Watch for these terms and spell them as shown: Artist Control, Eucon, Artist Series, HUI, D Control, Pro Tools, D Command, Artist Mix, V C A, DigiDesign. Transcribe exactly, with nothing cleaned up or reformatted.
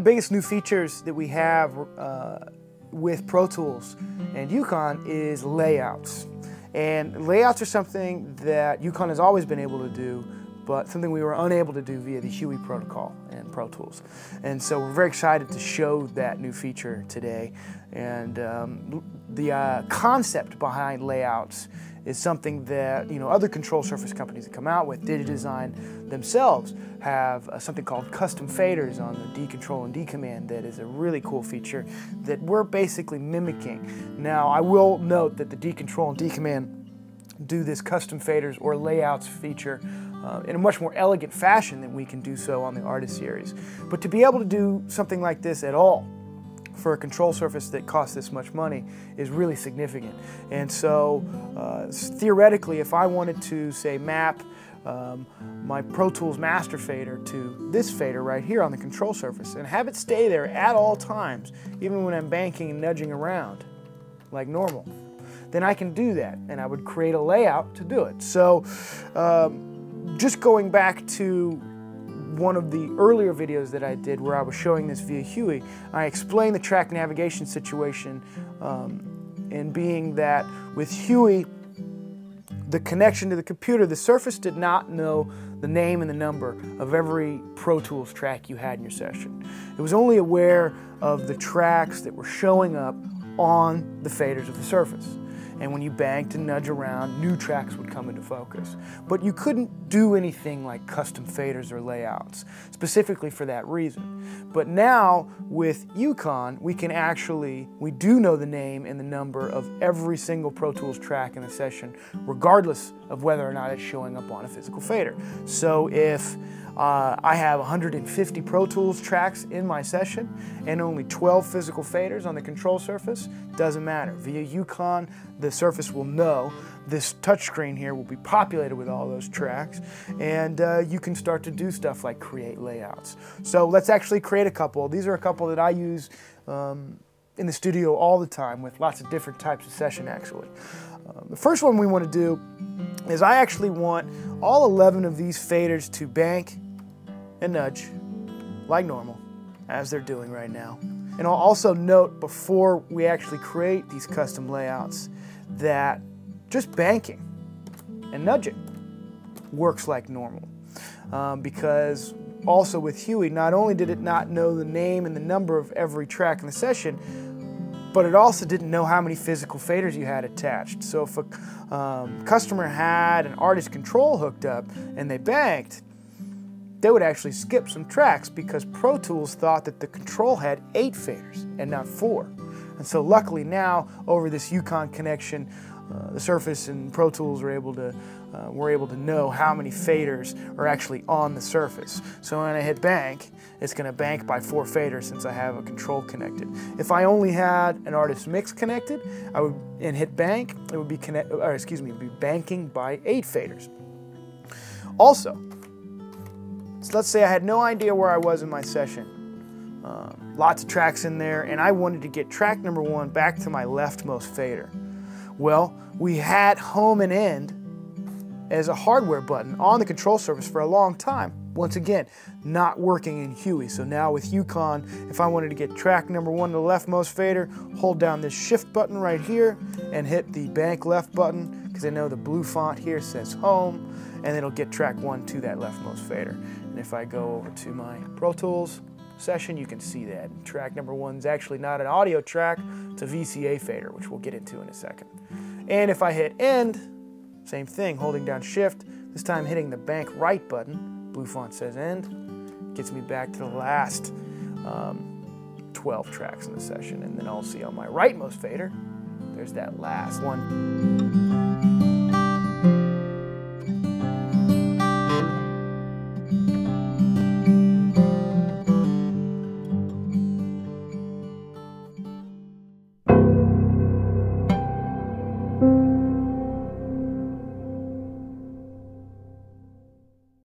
the biggest new features that we have uh, with Pro Tools and Eucon is layouts. And layouts are something that Eucon has always been able to do, but something we were unable to do via the H U I protocol and Pro Tools. And so we're very excited to show that new feature today. And um, the uh, concept behind layouts is something that, you know, other control surface companies that come out with, DigiDesign themselves, have uh, something called custom faders on the D Control and D Command that is a really cool feature that we're basically mimicking. Now, I will note that the D Control and D Command do this custom faders or layouts feature uh, in a much more elegant fashion than we can do so on the Artist Series. But to be able to do something like this at all for a control surface that costs this much money is really significant. And so uh, theoretically, if I wanted to, say, map um, my Pro Tools master fader to this fader right here on the control surface and have it stay there at all times, even when I'm banking and nudging around like normal, then I can do that, and I would create a layout to do it. So um, just going back to one of the earlier videos that I did where I was showing this via H U I, I explained the track navigation situation um, in being that with H U I, the connection to the computer, the surface did not know the name and the number of every Pro Tools track you had in your session. It was only aware of the tracks that were showing up on the faders of the surface. And when you banked and nudge around, new tracks would come into focus. But you couldn't do anything like custom faders or layouts, specifically for that reason. But now, with Eucon, we can actually, we do know the name and the number of every single Pro Tools track in the session, regardless of whether or not it's showing up on a physical fader. So if uh, I have one hundred fifty Pro Tools tracks in my session and only twelve physical faders on the control surface, doesn't matter. Via Eucon, the surface will know. This touchscreen here will be populated with all those tracks, and uh, you can start to do stuff like create layouts. So let's actually create a couple. These are a couple that I use um, in the studio all the time with lots of different types of session, actually. Um, the first one we want to do is I actually want all eleven of these faders to bank and nudge like normal, as they're doing right now. And I'll also note, before we actually create these custom layouts, that just banking and nudging works like normal. Um, because also with H U I, not only did it not know the name and the number of every track in the session, but it also didn't know how many physical faders you had attached. So if a um, customer had an Artist Control hooked up and they banked, they would actually skip some tracks because Pro Tools thought that the control had eight faders and not four. And so luckily now, over this Eucon connection, uh, the surface and Pro Tools were able to, uh, were able to know how many faders are actually on the surface. So when I hit bank, it's going to bank by four faders since I have a control connected. If I only had an Artist Mix connected, I would and hit bank, it would be connect, or excuse me, it would be banking by eight faders. Also, so let's say I had no idea where I was in my session. Uh, lots of tracks in there, and I wanted to get track number one back to my leftmost fader. Well, we had home and end as a hardware button on the control surface for a long time. Once again, not working in H U I. So now with Eucon, if I wanted to get track number one to the leftmost fader, hold down this shift button right here and hit the bank left button, because I know the blue font here says home, and it'll get track one to that leftmost fader. And if I go over to my Pro Tools session, you can see that. Track number one is actually not an audio track, it's a V C A fader, which we'll get into in a second. And if I hit end, same thing, holding down shift, this time hitting the bank right button, blue font says end, gets me back to the last um, twelve tracks in the session. And then I'll see on my rightmost fader, there's that last one.